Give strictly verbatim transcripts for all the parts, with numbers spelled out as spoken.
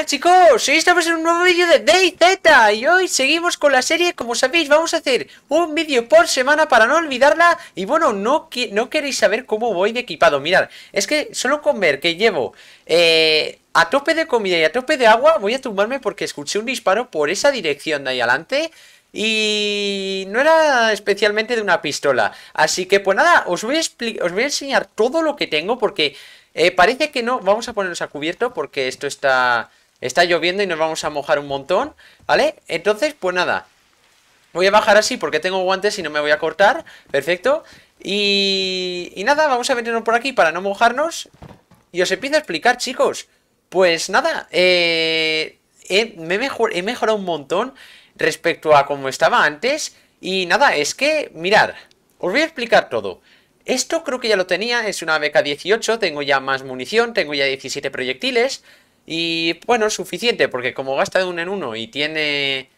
Hola chicos, hoy estamos en un nuevo vídeo de DayZ y hoy seguimos con la serie. Como sabéis, vamos a hacer un vídeo por semana para no olvidarla. Y bueno, no, no queréis saber cómo voy de equipado. Mirad, es que solo con ver que llevo eh, a tope de comida y a tope de agua, voy a tumbarme porque escuché un disparo por esa dirección de ahí adelante y no era especialmente de una pistola. Así que pues nada, os voy a, os voy a enseñar todo lo que tengo porque eh, parece que no. Vamos a ponernos a cubierto porque esto está... Está lloviendo y nos vamos a mojar un montón, ¿vale? Entonces, pues nada, voy a bajar así porque tengo guantes y no me voy a cortar. Perfecto. Y, y nada, vamos a meternos por aquí para no mojarnos. Y os empiezo a explicar, chicos. Pues nada, eh, he, me mejor, he mejorado un montón respecto a como estaba antes. Y nada, es que, mirad, os voy a explicar todo. Esto creo que ya lo tenía, es una B K dieciocho, tengo ya más munición, tengo ya diecisiete proyectiles. Y bueno, suficiente, porque como gasta de uno en uno y tiene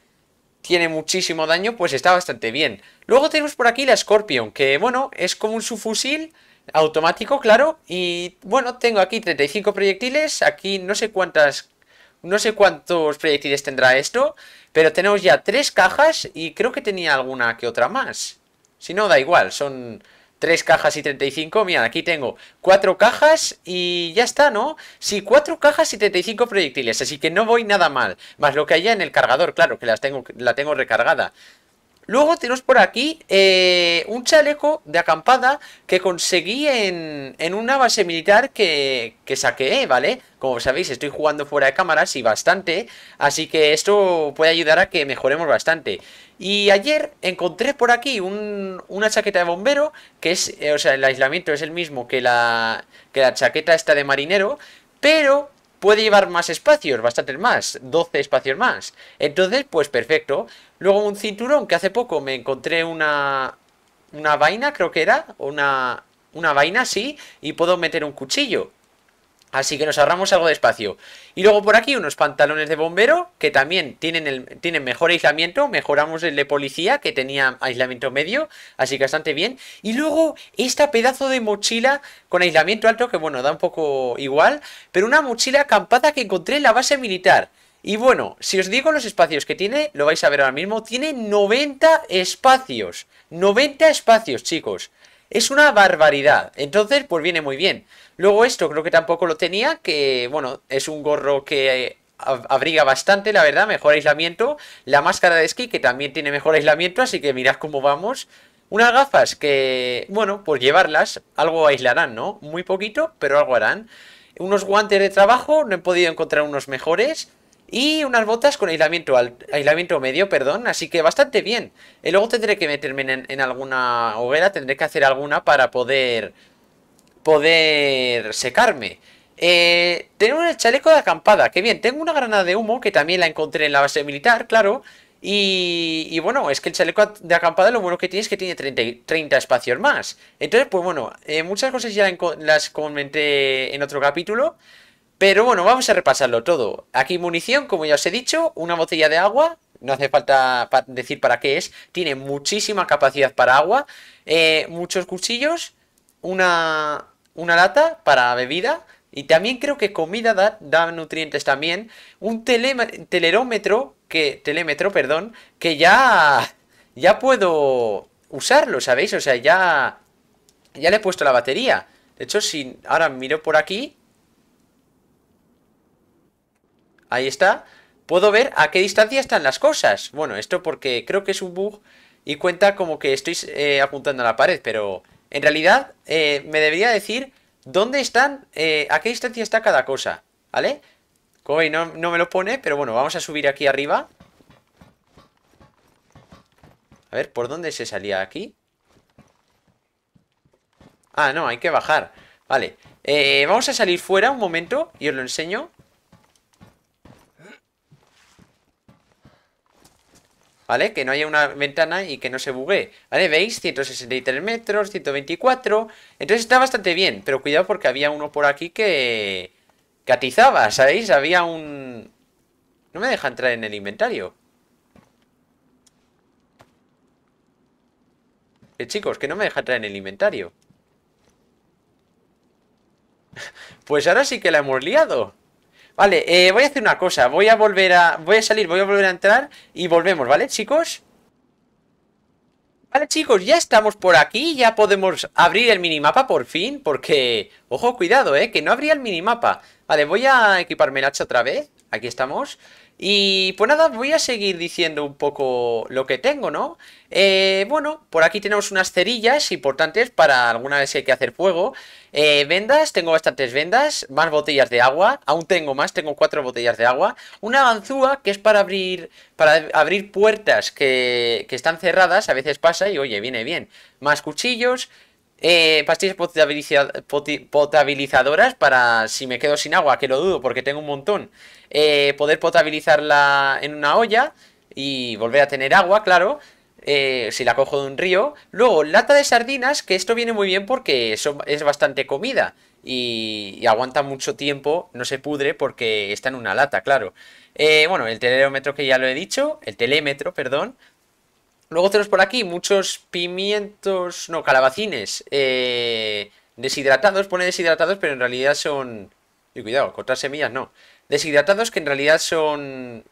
tiene muchísimo daño, pues está bastante bien. Luego tenemos por aquí la Scorpion, que bueno, es como un subfusil automático, claro. Y bueno, tengo aquí treinta y cinco proyectiles, aquí no sé cuántas, no sé cuántos proyectiles tendrá esto, pero tenemos ya tres cajas y creo que tenía alguna que otra más. Si no, da igual, son... tres cajas y treinta y cinco, mirad, aquí tengo cuatro cajas y ya está, ¿no? Sí, cuatro cajas y treinta y cinco proyectiles, así que no voy nada mal. Más lo que haya en el cargador, claro, que las tengo, la tengo recargada. Luego tenemos por aquí eh, un chaleco de acampada que conseguí en, en una base militar que, que saqué, ¿vale? Como sabéis, estoy jugando fuera de cámaras y bastante, así que esto puede ayudar a que mejoremos bastante. Y ayer encontré por aquí un, una chaqueta de bombero, que es, eh, o sea, el aislamiento es el mismo que la, que la chaqueta esta de marinero, pero puede llevar más espacios, bastantes más, doce espacios más. Entonces, pues perfecto. Luego un cinturón, que hace poco me encontré una, una vaina, creo que era, una, una vaina, sí, y puedo meter un cuchillo. Así que nos ahorramos algo de espacio. Y luego por aquí unos pantalones de bombero, que también tienen, el, tienen mejor aislamiento. Mejoramos el de policía, que tenía aislamiento medio, así que bastante bien. Y luego esta pedazo de mochila con aislamiento alto, que bueno, da un poco igual, pero una mochila acampada que encontré en la base militar. Y bueno, si os digo los espacios que tiene, lo vais a ver ahora mismo. Tiene noventa espacios, noventa espacios, chicos. Es una barbaridad, entonces pues viene muy bien. Luego esto creo que tampoco lo tenía, que bueno, es un gorro que abriga bastante, la verdad, mejor aislamiento. La máscara de esquí que también tiene mejor aislamiento, así que mirad cómo vamos. Unas gafas que, bueno, pues llevarlas, algo aislarán, ¿no? Muy poquito, pero algo harán. Unos guantes de trabajo, no he podido encontrar unos mejores. Y unas botas con aislamiento alto, aislamiento medio, perdón, así que bastante bien. Y luego tendré que meterme en, en alguna hoguera, tendré que hacer alguna para poder, poder secarme. Eh, tenemos el chaleco de acampada, que bien, tengo una granada de humo que también la encontré en la base militar, claro. Y, y bueno, es que el chaleco de acampada lo bueno que tiene es que tiene treinta, treinta espacios más. Entonces, pues bueno, eh, muchas cosas ya las comenté en otro capítulo. Pero bueno, vamos a repasarlo todo. Aquí munición, como ya os he dicho, una botella de agua, no hace falta pa- decir para qué es, tiene muchísima capacidad para agua, eh, muchos cuchillos, una, una lata para bebida y también creo que comida da, da nutrientes también, un tele, telerómetro, que, telémetro, perdón, que ya, ya puedo usarlo, ¿sabéis? O sea, ya, ya le he puesto la batería. De hecho, si ahora miro por aquí... Ahí está, puedo ver a qué distancia están las cosas. Bueno, esto porque creo que es un bug y cuenta como que estoy eh, apuntando a la pared, pero en realidad eh, me debería decir dónde están, eh, a qué distancia está cada cosa, ¿vale? Como veis, no, no me lo pone, pero bueno, vamos a subir aquí arriba. A ver, ¿por dónde se salía aquí? Ah, no, hay que bajar. Vale, eh, vamos a salir fuera un momento y os lo enseño. ¿Vale? Que no haya una ventana y que no se buguee. ¿Vale? ¿Veis? ciento sesenta y tres metros, ciento veinticuatro. Entonces está bastante bien. Pero cuidado porque había uno por aquí que... que atizaba, ¿sabéis? Había un... No me deja entrar en el inventario. Eh, chicos, que no me deja entrar en el inventario. Pues ahora sí que la hemos liado. Vale, eh, voy a hacer una cosa. Voy a volver a... Voy a salir, voy a volver a entrar y volvemos, ¿vale, chicos? Vale, chicos, ya estamos por aquí. Ya podemos abrir el minimapa por fin. Porque... Ojo, cuidado, eh, que no abría el minimapa. Vale, voy a equiparme el hacha otra vez. Aquí estamos. Y pues nada, voy a seguir diciendo un poco lo que tengo, ¿no? Eh, bueno, por aquí tenemos unas cerillas importantes para alguna vez hay que hacer fuego. Eh, vendas, tengo bastantes vendas, más botellas de agua, aún tengo más, tengo cuatro botellas de agua. Una ganzúa que es para abrir, para abrir puertas que, que están cerradas, a veces pasa y oye, viene bien. Más cuchillos. Eh, pastillas potabilizadoras para si me quedo sin agua, que lo dudo porque tengo un montón, eh, poder potabilizarla en una olla y volver a tener agua, claro, eh, si la cojo de un río. Luego, lata de sardinas, que esto viene muy bien porque son, es bastante comida y, y aguanta mucho tiempo, no se pudre porque está en una lata, claro. eh, Bueno, el telémetro que ya lo he dicho, el telémetro, perdón. Luego tenemos por aquí muchos pimientos, no, calabacines, eh, deshidratados, pone deshidratados, pero en realidad son... Y cuidado, cortar semillas no. Deshidratados que en realidad son,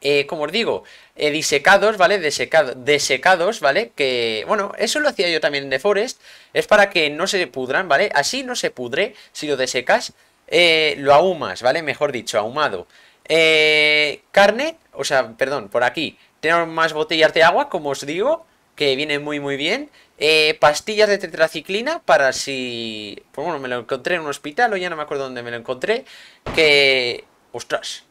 eh, como os digo, eh, disecados, ¿vale? Desecado, desecados, ¿vale? Que, bueno, eso lo hacía yo también en The Forest, es para que no se pudran, ¿vale? Así no se pudre, si lo desecas, eh, lo ahumas, ¿vale? Mejor dicho, ahumado. Eh, carne, o sea, perdón, por aquí tenemos más botellas de agua, como os digo, que viene muy muy bien. eh, Pastillas de tetraciclina para si... Pues bueno, me lo encontré en un hospital o ya no me acuerdo dónde me lo encontré. Que... Ostras,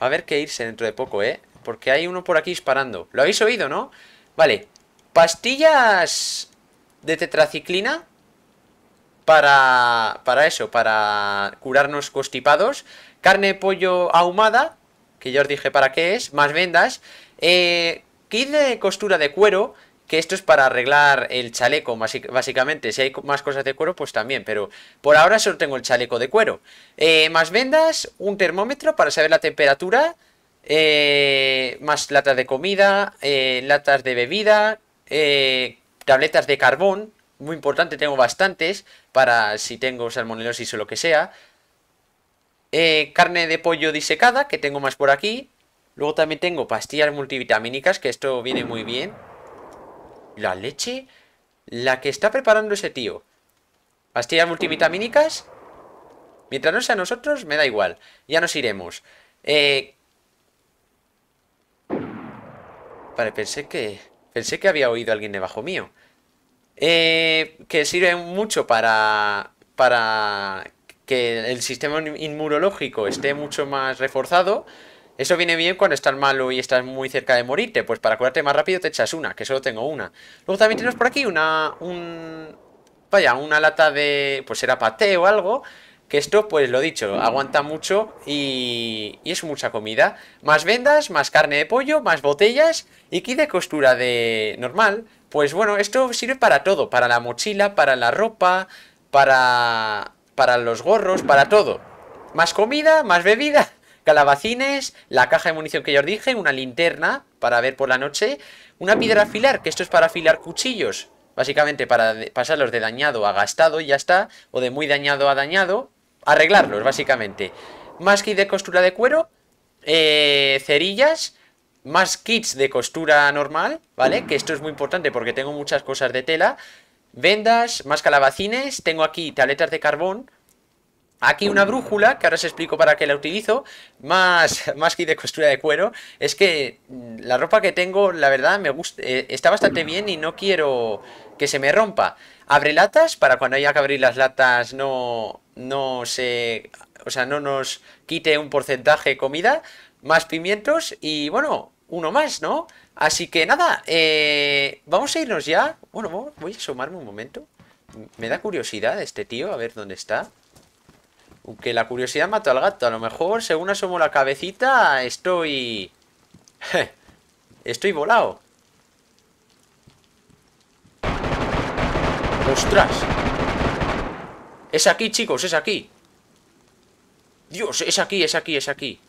va a haber que irse dentro de poco, eh porque hay uno por aquí disparando. ¿Lo habéis oído, no? Vale, pastillas de tetraciclina para... para eso, para curarnos constipados. Carne de pollo ahumada, que ya os dije para qué es. Más vendas. Eh, kit de costura de cuero, que esto es para arreglar el chaleco, básicamente. Si hay más cosas de cuero, pues también, pero por ahora solo tengo el chaleco de cuero. Eh, más vendas, un termómetro para saber la temperatura. Eh, más latas de comida, eh, latas de bebida, eh, tabletas de carbón. Muy importante, tengo bastantes para si tengo salmonelosis o lo que sea. Eh, carne de pollo disecada, que tengo más por aquí. Luego también tengo pastillas multivitamínicas, que esto viene muy bien. La leche, la que está preparando ese tío. Pastillas multivitamínicas. Mientras no sea nosotros, me da igual. Ya nos iremos. Eh... Vale, pensé que... Pensé que había oído a alguien debajo mío. Eh... Que sirve mucho para... Para... que el sistema inmunológico esté mucho más reforzado. Eso viene bien cuando estás malo y estás muy cerca de morirte. Pues para curarte más rápido te echas una, que solo tengo una. Luego también tenemos por aquí una... Un, vaya, una lata de... Pues era paté o algo. Que esto, pues lo dicho, aguanta mucho y, y es mucha comida. Más vendas, más carne de pollo, más botellas y kit de costura de normal. Pues bueno, esto sirve para todo. Para la mochila, para la ropa, para... para los gorros, para todo. Más comida, más bebida, calabacines, la caja de munición que ya os dije, una linterna para ver por la noche, una piedra afilar, que esto es para afilar cuchillos, básicamente para pasarlos de dañado a gastado, ya está, o de muy dañado a dañado, arreglarlos básicamente. Más kit de costura de cuero, eh, cerillas, más kits de costura normal, ¿vale? Que esto es muy importante porque tengo muchas cosas de tela. Vendas, más calabacines, tengo aquí tabletas de carbón, aquí una brújula, que ahora os explico para qué la utilizo, más, más kit de costura de cuero. Es que la ropa que tengo, la verdad, me gusta, eh, está bastante bien y no quiero que se me rompa. Abre latas, para cuando haya que abrir las latas no, no se, o sea, no nos quite un porcentaje de comida. Más pimientos y bueno, uno más, ¿no? Así que nada, eh, vamos a irnos ya. Bueno, voy a asomarme un momento. Me da curiosidad este tío, a ver dónde está. Aunque la curiosidad mató al gato. A lo mejor, según asomo la cabecita, estoy... estoy volado. ¡Ostras! Es aquí, chicos, es aquí. Dios, es aquí, es aquí, es aquí.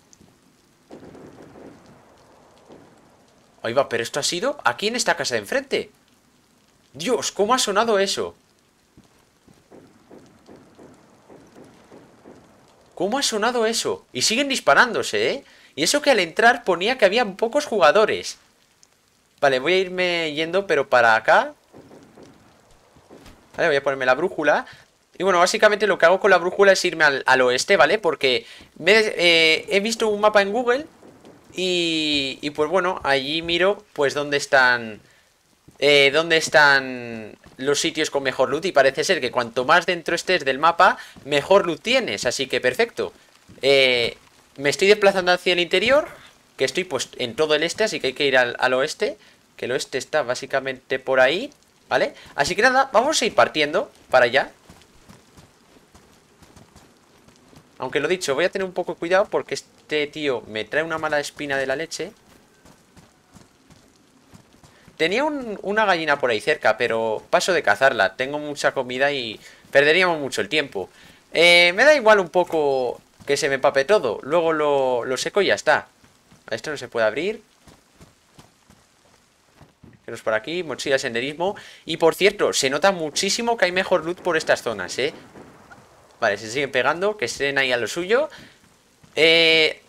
Ahí va, pero esto ha sido aquí en esta casa de enfrente. Dios, ¿cómo ha sonado eso? ¿Cómo ha sonado eso? Y siguen disparándose, ¿eh? Y eso que al entrar ponía que había pocos jugadores. Vale, voy a irme yendo, pero para acá. Vale, voy a ponerme la brújula. Y bueno, básicamente lo que hago con la brújula es irme al, al oeste, ¿vale? Porque me, eh, he visto un mapa en Google y, y pues bueno, allí miro pues dónde están... Eh, dónde están los sitios con mejor loot. Y parece ser que cuanto más dentro estés del mapa, mejor loot tienes. Así que perfecto. Eh, me estoy desplazando hacia el interior, que estoy pues en todo el este, así que hay que ir al, al oeste. Que el oeste está básicamente por ahí, ¿vale? Así que nada, vamos a ir partiendo para allá. Aunque lo dicho, voy a tener un poco de cuidado porque este tío me trae una mala espina de la leche. Tenía un, una gallina por ahí cerca, pero paso de cazarla. Tengo mucha comida y perderíamos mucho el tiempo. Eh, me da igual un poco que se me empape todo. Luego lo, lo seco y ya está. Esto no se puede abrir. Quedaros por aquí. Mochila, senderismo. Y por cierto, se nota muchísimo que hay mejor loot por estas zonas, ¿eh? Vale, se siguen pegando. Que estén ahí a lo suyo. Eh,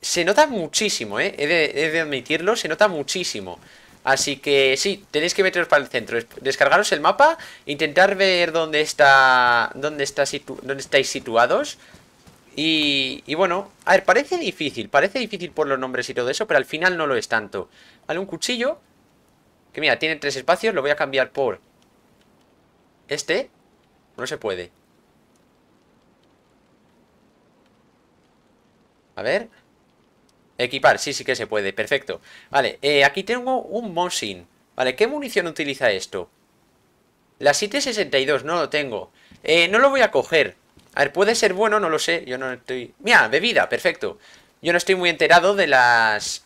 se nota muchísimo, ¿eh? He de, he de admitirlo. Se nota muchísimo. Así que sí, tenéis que meteros para el centro, descargaros el mapa, intentar ver dónde está, dónde está situ, dónde estáis situados. Y, y bueno, a ver, parece difícil, parece difícil por los nombres y todo eso, pero al final no lo es tanto. Vale, un cuchillo, que mira, tiene tres espacios, lo voy a cambiar por este. No se puede. A ver... Equipar, sí, sí que se puede, perfecto. Vale, eh, aquí tengo un Mosin. Vale, ¿qué munición utiliza esto? La siete sesenta y dos, no lo tengo. eh, No lo voy a coger. A ver, puede ser bueno, no lo sé. Yo no estoy... Mira, bebida, perfecto. Yo no estoy muy enterado de las...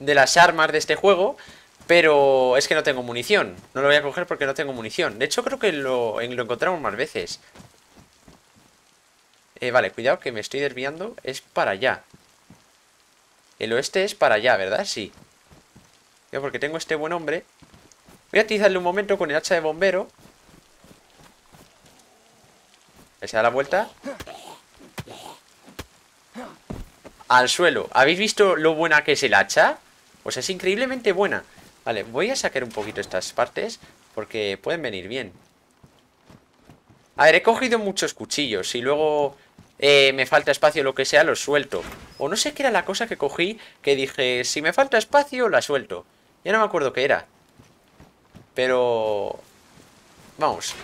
De las armas de este juego. Pero es que no tengo munición. No lo voy a coger porque no tengo munición. De hecho creo que lo, lo encontramos más veces. eh, Vale, cuidado que me estoy desviando. Es para allá. El oeste es para allá, ¿verdad? Sí. Yo porque tengo este buen hombre. Voy a utilizarle un momento con el hacha de bombero. Se da la vuelta. Al suelo. ¿Habéis visto lo buena que es el hacha? Pues es increíblemente buena. Vale, voy a sacar un poquito estas partes porque pueden venir bien. A ver, he cogido muchos cuchillos y luego... Eh, me falta espacio, lo que sea, lo suelto. O no sé qué era la cosa que cogí, que dije, si me falta espacio, la suelto. Ya no me acuerdo qué era. Pero... Vamos.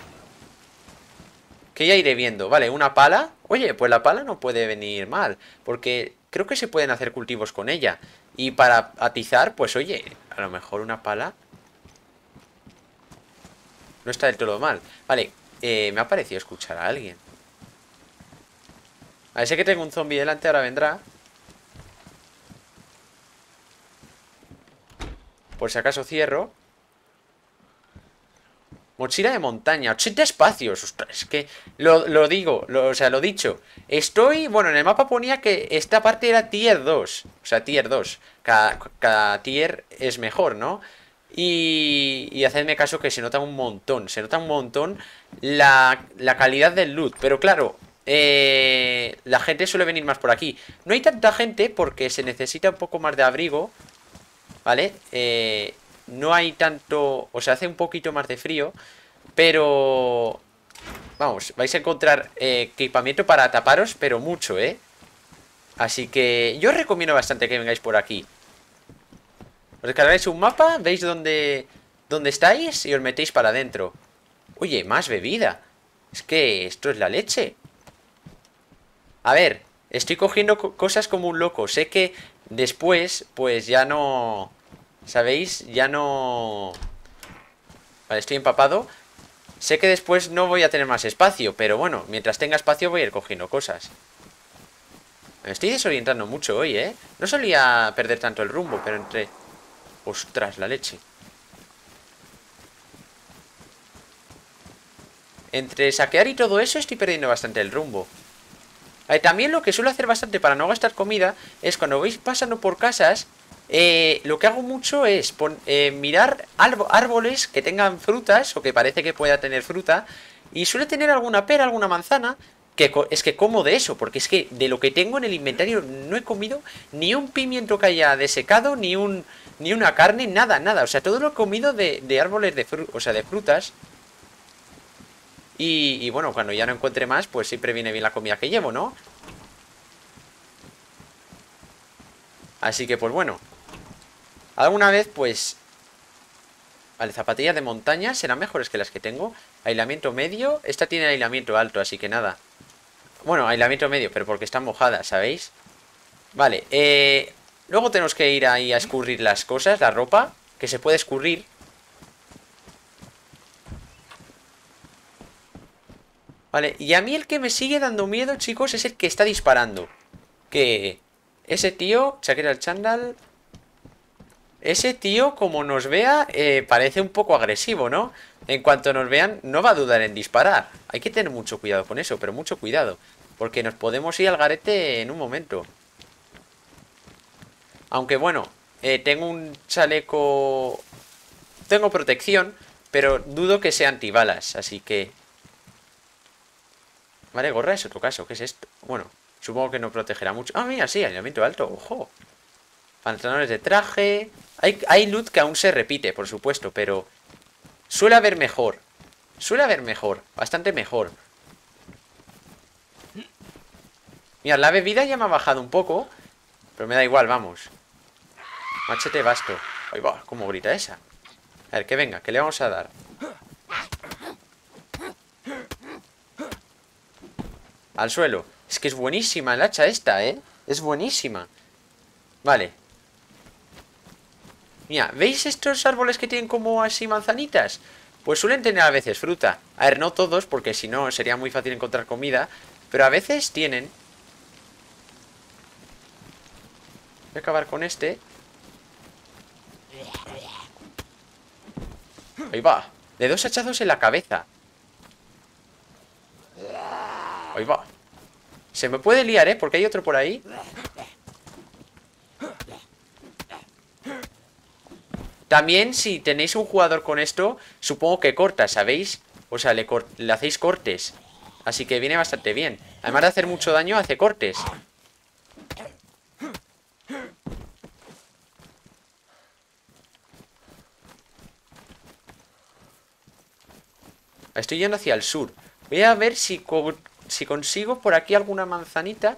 Que ya iré viendo. Vale, una pala. Oye, pues la pala no puede venir mal, porque creo que se pueden hacer cultivos con ella. Y para atizar, pues oye, a lo mejor una pala no está del todo mal. Vale, eh, me ha parecido escuchar a alguien. A ver, sé que tengo un zombie delante, ahora vendrá. Por si acaso cierro. Mochila de montaña, ochenta espacios. Ostras, es que lo, lo digo, lo, o sea, lo dicho. Estoy, bueno, en el mapa ponía que esta parte era tier dos. O sea, tier dos. Cada, cada tier es mejor, ¿no? Y, y hacedme caso que se nota un montón. Se nota un montón la, la calidad del loot. Pero claro... Eh, la gente suele venir más por aquí. No hay tanta gente porque se necesita un poco más de abrigo. ¿Vale? Eh, no hay tanto... O sea, hace un poquito más de frío. Pero... Vamos, vais a encontrar eh, equipamiento para taparos, pero mucho, ¿eh? Así que yo os recomiendo bastante que vengáis por aquí. Os descargáis un mapa, veis dónde, dónde estáis y os metéis para adentro. Oye, más bebida. Es que esto es la leche. A ver, estoy cogiendo cosas como un loco. Sé que después, pues ya no... ¿Sabéis? Ya no... Vale, estoy empapado. Sé que después no voy a tener más espacio, pero bueno, mientras tenga espacio voy a ir cogiendo cosas. Me estoy desorientando mucho hoy, ¿eh? No solía perder tanto el rumbo, pero entre... Ostras, la leche. Entre saquear y todo eso estoy perdiendo bastante el rumbo. También lo que suelo hacer bastante para no gastar comida es cuando vais pasando por casas, eh, lo que hago mucho es pon, eh, mirar árboles que tengan frutas o que parece que pueda tener fruta. Y suele tener alguna pera, alguna manzana. Que es que como de eso, porque es que de lo que tengo en el inventario no he comido ni un pimiento que haya desecado, ni un ni una carne, nada, nada. O sea, todo lo he comido de, de árboles de fru o sea, de frutas. Y, y bueno, cuando ya no encuentre más, pues siempre viene bien la comida que llevo, ¿no? Así que pues bueno. Alguna vez, pues... Vale, zapatillas de montaña serán mejores que las que tengo. Aislamiento medio. Esta tiene aislamiento alto, así que nada. Bueno, aislamiento medio, pero porque están mojadas, ¿sabéis? Vale, eh, luego tenemos que ir ahí a escurrir las cosas, la ropa, que se puede escurrir. Vale, y a mí el que me sigue dando miedo, chicos, es el que está disparando. Que ese tío, chaqueta el chándal. Ese tío, como nos vea, eh, parece un poco agresivo, ¿no? En cuanto nos vean, no va a dudar en disparar. Hay que tener mucho cuidado con eso, pero mucho cuidado. Porque nos podemos ir al garete en un momento. Aunque bueno, eh, tengo un chaleco... Tengo protección, pero dudo que sea antibalas, así que... Vale, gorra es otro caso, ¿qué es esto? Bueno, supongo que no protegerá mucho. Ah, mira, sí, aislamiento alto, ojo. Pantalones de traje... Hay, hay loot que aún se repite, por supuesto, pero... Suele haber mejor. Suele haber mejor. Bastante mejor. Mira, la bebida ya me ha bajado un poco. Pero me da igual, vamos. Machete basto. Ahí va, cómo grita esa. A ver, que venga, que le vamos a dar. Al suelo. Es que es buenísima el hacha esta, ¿eh? Es buenísima. Vale. Mira, ¿veis estos árboles que tienen como así manzanitas? Pues suelen tener a veces fruta. A ver, no todos, porque si no sería muy fácil encontrar comida. Pero a veces tienen. Voy a acabar con este. Ahí va. De dos hachazos en la cabeza. Ahí va. Se me puede liar, ¿eh? Porque hay otro por ahí. También si tenéis un jugador con esto, supongo que corta, ¿sabéis? O sea, le, cor le hacéis cortes. Así que viene bastante bien. Además de hacer mucho daño, hace cortes. Estoy yendo hacia el sur. Voy a ver si, co si consigo por aquí alguna manzanita.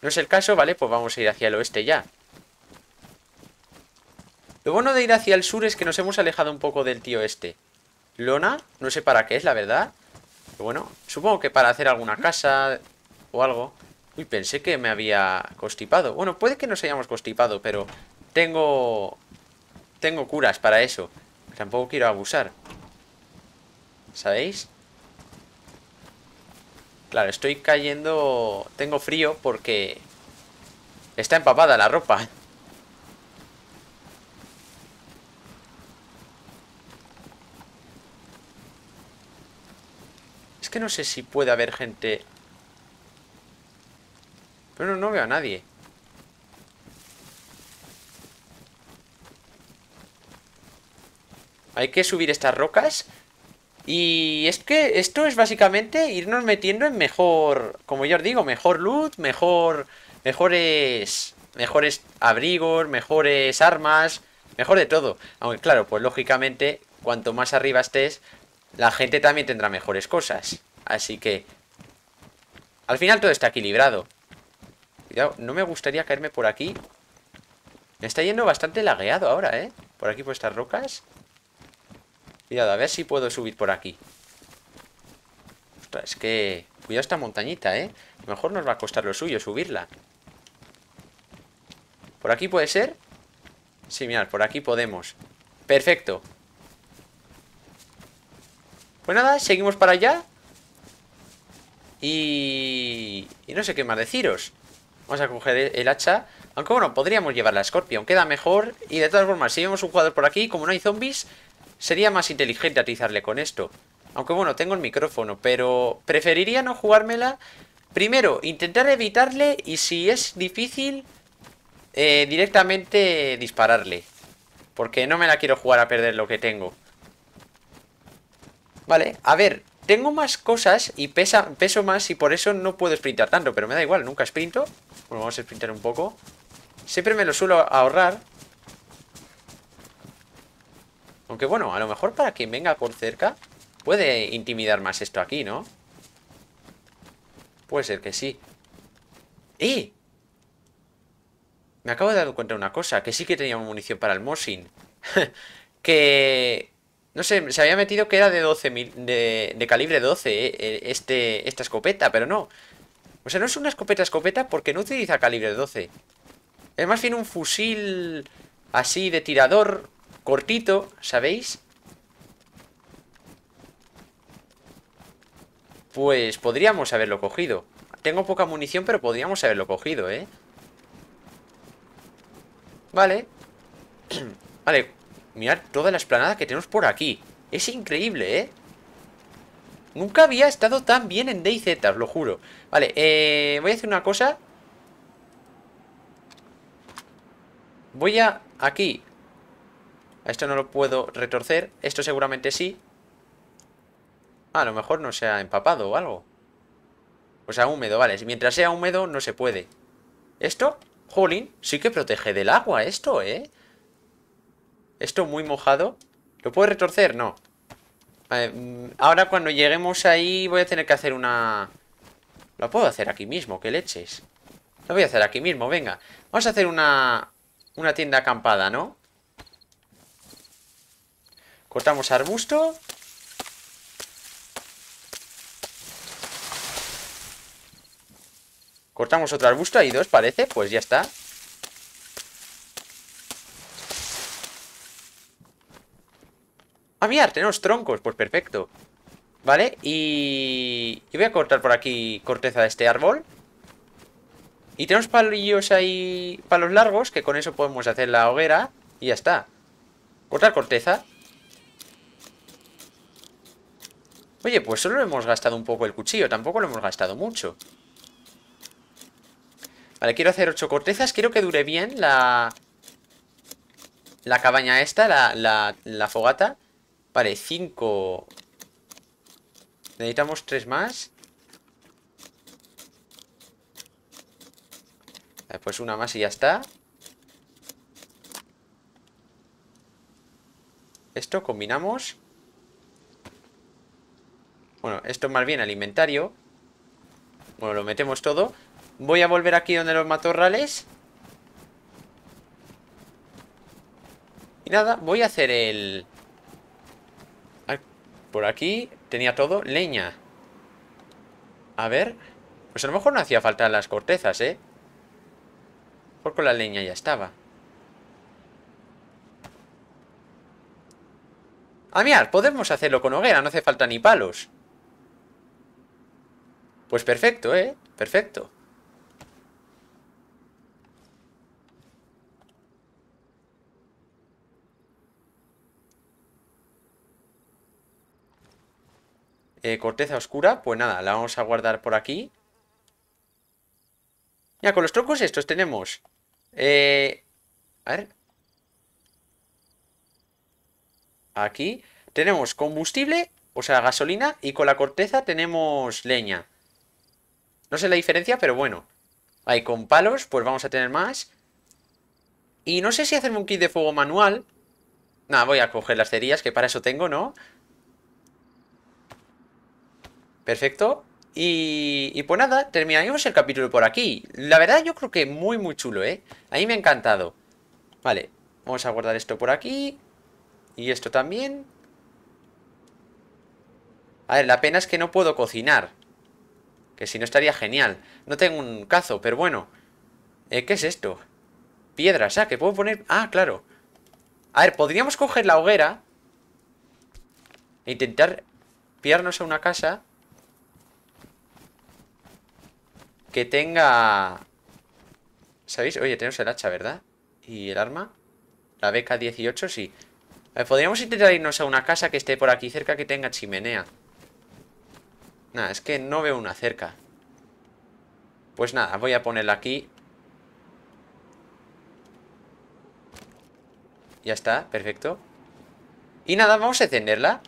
No es el caso, ¿vale? Pues vamos a ir hacia el oeste ya. Lo bueno de ir hacia el sur es que nos hemos alejado un poco del tío este. Lona, no sé para qué es, la verdad. Pero bueno, supongo que para hacer alguna casa o algo. Uy, pensé que me había constipado. Bueno, puede que nos hayamos constipado, pero tengo... Tengo curas para eso. Tampoco quiero abusar, ¿sabéis? Claro, estoy cayendo... Tengo frío porque... Está empapada la ropa. Es que no sé si puede haber gente. Pero no veo a nadie. Hay que subir estas rocas. Y es que esto es básicamente irnos metiendo en mejor... Como yo os digo, mejor loot, mejor... Mejores... Mejores abrigos, mejores armas... Mejor de todo. Aunque claro, pues lógicamente, cuanto más arriba estés... La gente también tendrá mejores cosas. Así que... Al final todo está equilibrado. Cuidado, no me gustaría caerme por aquí. Me está yendo bastante lagueado ahora, ¿eh? Por aquí, por estas rocas. Cuidado, a ver si puedo subir por aquí. Ostras, es que... Cuidado esta montañita, ¿eh? A lo mejor nos va a costar lo suyo subirla. ¿Por aquí puede ser? Sí, mirad, por aquí podemos. Perfecto. Pues nada, seguimos para allá. Y... y no sé qué más deciros. Vamos a coger el hacha. Aunque bueno, podríamos llevar la Scorpion, queda mejor. Y de todas formas, si vemos un jugador por aquí, como no hay zombies, sería más inteligente atizarle con esto. Aunque bueno, tengo el micrófono, pero preferiría no jugármela. Primero, intentar evitarle. Y si es difícil, eh, directamente dispararle. Porque no me la quiero jugar a perder lo que tengo. Vale, a ver, Tengo más cosas y pesa, peso más y por eso no puedo sprintar tanto. Pero me da igual, nunca sprinto. Bueno, vamos a sprintar un poco. Siempre me lo suelo ahorrar. Aunque bueno, a lo mejor para quien venga por cerca puede intimidar más esto aquí, ¿no? Puede ser que sí. ¡Eh! Me acabo de dar cuenta de una cosa. Que sí que teníamos munición para el Mosin. Que... no sé, se había metido que era de doce mil, de, de calibre doce, eh, este, esta escopeta, pero no. O sea, no es una escopeta escopeta porque no utiliza calibre doce. Es más bien un fusil así de tirador cortito, ¿sabéis? Pues podríamos haberlo cogido. Tengo poca munición, pero podríamos haberlo cogido, ¿eh? Vale. Vale. Mirad toda la explanada que tenemos por aquí. Es increíble, ¿eh? Nunca había estado tan bien en DayZ, os lo juro. Vale, eh, voy a hacer una cosa. Voy a... aquí. Esto no lo puedo retorcer. Esto seguramente sí. Ah, a lo mejor no se ha empapado o algo. O sea, húmedo, vale. Mientras sea húmedo no se puede. Esto, jolín, sí que protege del agua esto, ¿eh? Esto muy mojado. ¿Lo puedo retorcer? No. Vale, ahora cuando lleguemos ahí voy a tener que hacer una... ¿Lo puedo hacer aquí mismo? ¿Qué leches? Lo voy a hacer aquí mismo, venga. Vamos a hacer una... una tienda acampada, ¿no? Cortamos arbusto. Cortamos otro arbusto. Hay dos, parece. Pues ya está. Ah, mirad, tenemos troncos, pues perfecto. Vale, y... yo voy a cortar por aquí corteza de este árbol. Y tenemos palillos ahí, palos largos, que con eso podemos hacer la hoguera. Y ya está. Cortar corteza. Oye, pues solo hemos gastado un poco el cuchillo. Tampoco lo hemos gastado mucho. Vale, quiero hacer ocho cortezas. Quiero que dure bien la... la cabaña esta, la, la, la fogata. Vale, cinco. Necesitamos tres más. Pues una más y ya está. Esto combinamos. Bueno, esto más bien al inventario. Bueno, lo metemos todo. Voy a volver aquí donde los matorrales. Y nada, voy a hacer el... por aquí tenía todo, leña. A ver. Pues a lo mejor no hacía falta las cortezas, ¿eh? Porque con la leña ya estaba. Ah, mirad, podemos hacerlo con hoguera. No hace falta ni palos. Pues perfecto, ¿eh? Perfecto. Eh, corteza oscura, pues nada, la vamos a guardar por aquí. Ya, con los troncos estos tenemos eh, a ver. Aquí tenemos combustible, o sea, gasolina. Y con la corteza tenemos leña. No sé la diferencia, pero bueno. Ahí con palos, pues vamos a tener más. Y no sé si hacerme un kit de fuego manual. Nada, voy a coger las cerillas, que para eso tengo, ¿no? Perfecto, y, y pues nada, terminaremos el capítulo por aquí. La verdad yo creo que muy muy chulo, ¿eh? A mí me ha encantado. Vale, vamos a guardar esto por aquí. Y esto también. A ver, la pena es que no puedo cocinar. Que si no estaría genial. No tengo un cazo, pero bueno. eh, ¿Qué es esto? Piedras, ah, que puedo poner... ah, claro. A ver, podríamos coger la hoguera e intentar pillarnos a una casa que tenga... ¿sabéis? Oye, tenemos el hacha, ¿verdad? ¿Y el arma? La B K dieciocho, sí. Eh, podríamos intentar irnos a una casa que esté por aquí cerca, que tenga chimenea. Nada, es que no veo una cerca. Pues nada, voy a ponerla aquí. Ya está, perfecto. Y nada, vamos a encenderla.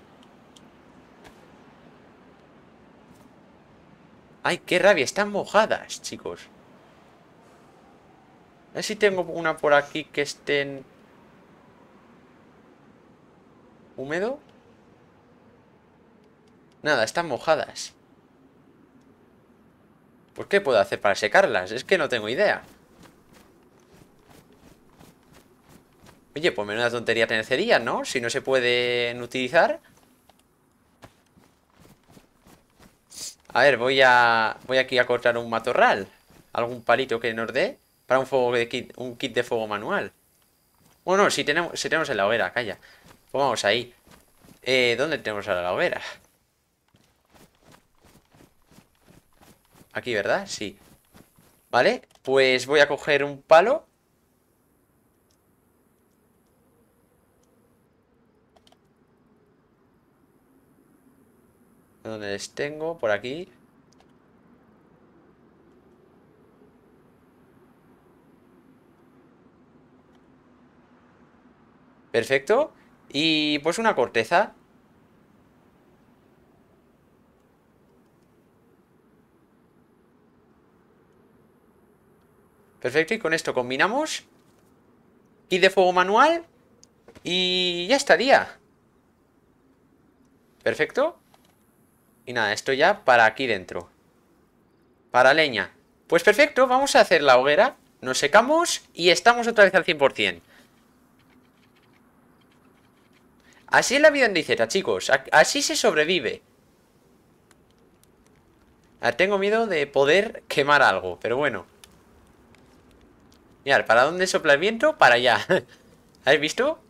¡Ay, qué rabia! Están mojadas, chicos. A ver si tengo una por aquí que estén... ¿húmedo? Nada, están mojadas. ¿Por qué puedo hacer para secarlas? Es que no tengo idea. Oye, pues menuda tontería tenecería, ¿no? Si no se pueden utilizar. A ver, voy a... voy aquí a cortar un matorral. Algún palito que nos dé. Para un fuego de kit, un kit de fuego manual. Bueno, no, si tenemos, si tenemos en la hoguera, calla. Pues vamos ahí. Eh, ¿dónde tenemos ahora la hoguera? Aquí, ¿verdad? Sí. Vale, pues voy a coger un palo. ¿Dónde les tengo? Por aquí. Perfecto. Y pues una corteza. Perfecto, y con esto combinamos. Y de fuego manual. Y ya estaría. Perfecto. Y nada, esto ya para aquí dentro. Para leña. Pues perfecto, vamos a hacer la hoguera. Nos secamos y estamos otra vez al cien por cien. Así es la vida en DayZ, chicos. Así se sobrevive. Ah, tengo miedo de poder quemar algo, pero bueno. Mirad, ¿para dónde sopla el viento? Para allá. ¿Habéis visto?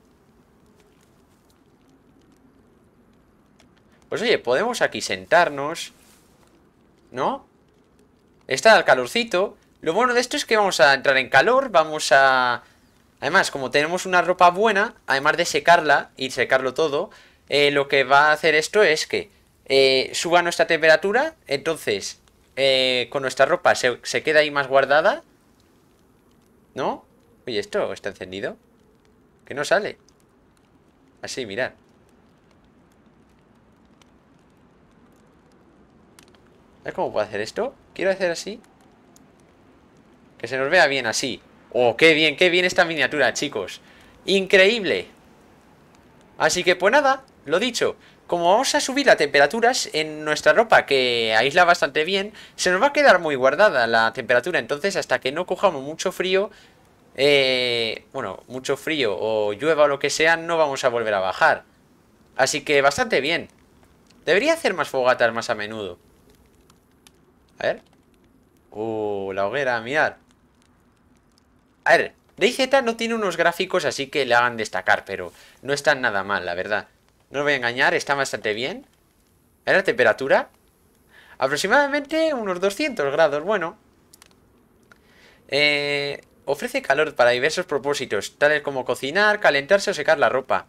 Pues oye, podemos aquí sentarnos, ¿no? Está el calorcito. Lo bueno de esto es que vamos a entrar en calor. Vamos a... además, como tenemos una ropa buena, además de secarla y secarlo todo, eh, lo que va a hacer esto es que eh, suba nuestra temperatura. Entonces, eh, con nuestra ropa se, se queda ahí más guardada, ¿no? Oye, esto está encendido. Que no sale. Así, mirad. ¿Sabes cómo puedo hacer esto? Quiero hacer así. Que se nos vea bien así. ¡Oh, qué bien, qué bien esta miniatura, chicos! ¡Increíble! Así que, pues nada, lo dicho. Como vamos a subir las temperaturas en nuestra ropa, que aísla bastante bien, se nos va a quedar muy guardada la temperatura. Entonces, hasta que no cojamos mucho frío, eh, bueno, mucho frío o llueva o lo que sea, no vamos a volver a bajar. Así que, bastante bien. Debería hacer más fogatas más a menudo. A ver. Uh, la hoguera, mirad. A ver, DayZ no tiene unos gráficos así que le hagan destacar, pero no están nada mal, la verdad. No os voy a engañar, está bastante bien. A ver la temperatura. Aproximadamente unos doscientos grados, bueno. Eh, ofrece calor para diversos propósitos, tales como cocinar, calentarse o secar la ropa.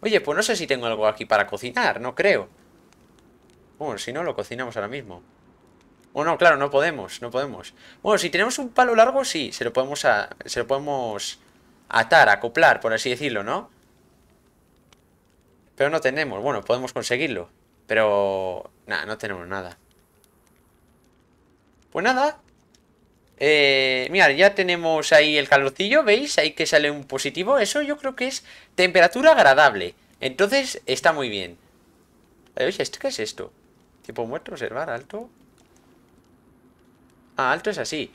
Oye, pues no sé si tengo algo aquí para cocinar, no creo. Bueno, si no, lo cocinamos ahora mismo. O no, claro, no podemos, no podemos. Bueno, si tenemos un palo largo, sí, se lo podemos a, se lo podemos atar, acoplar, por así decirlo, ¿no? Pero no tenemos, bueno, podemos conseguirlo. Pero... nada, no tenemos nada. Pues nada. Eh, mirad, ya tenemos ahí el calorcillo, ¿veis? Ahí que sale un positivo. Eso yo creo que es temperatura agradable. Entonces, está muy bien. ¿Veis? ¿Qué es esto? Tipo muerto, observar, alto... ah, alto es así.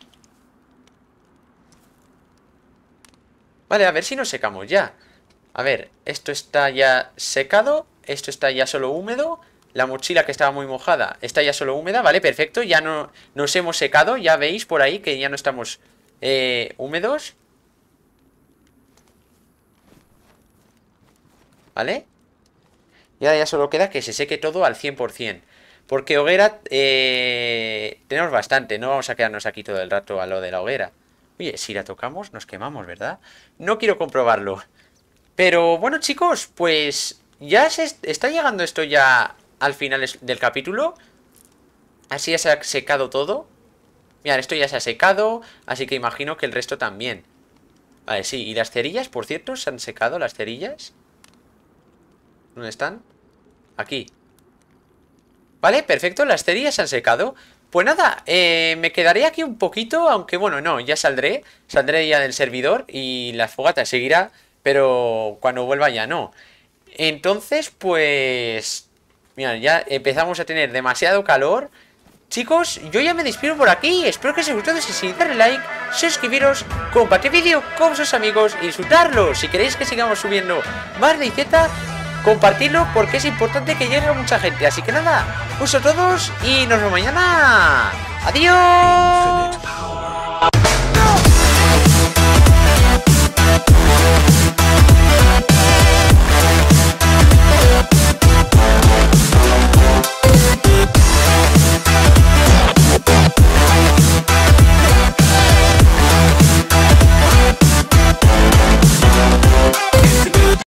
Vale, a ver si nos secamos ya. A ver, esto está ya secado. Esto está ya solo húmedo. La mochila que estaba muy mojada está ya solo húmeda, vale, perfecto. Ya no nos hemos secado, ya veis por ahí que ya no estamos eh, húmedos. Vale. Y ahora ya solo queda que se seque todo al cien por cien. Porque hoguera eh, tenemos bastante. No vamos a quedarnos aquí todo el rato a lo de la hoguera. Oye, si la tocamos nos quemamos, ¿verdad? No quiero comprobarlo. Pero bueno, chicos, pues ya se est- está llegando esto ya al final del capítulo. Así ya se ha secado todo. Mirad, esto ya se ha secado. Así que imagino que el resto también. Vale, sí. Y las cerillas, por cierto, se han secado las cerillas. ¿Dónde están? Aquí. Vale, perfecto, las cerillas se han secado. Pues nada, eh, me quedaré aquí un poquito, aunque bueno, no, ya saldré, saldré ya del servidor y la fogata seguirá, pero cuando vuelva ya no. Entonces, pues, mira, ya empezamos a tener demasiado calor. Chicos, yo ya me despido por aquí, espero que os haya gustado, si darle like, suscribiros, compartir vídeo con sus amigos, insultarlos, si queréis que sigamos subiendo más de DayZ, compartidlo porque es importante que llegue a mucha gente, así que nada, un saludo a todos y nos vemos mañana, adiós.